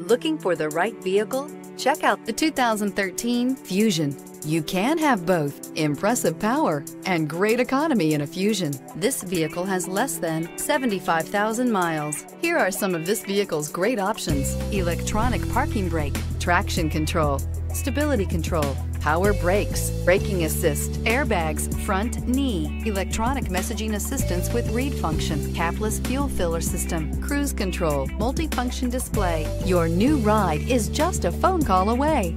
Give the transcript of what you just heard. Looking for the right vehicle? Check out the 2013 Fusion. You can have both impressive power and great economy in a Fusion. This vehicle has less than 75,000 miles. Here are some of this vehicle's great options: electronic parking brake, traction control, stability control, power brakes, braking assist, airbags, front knee, electronic messaging assistance with read function, capless fuel filler system, cruise control, multifunction display. Your new ride is just a phone call away.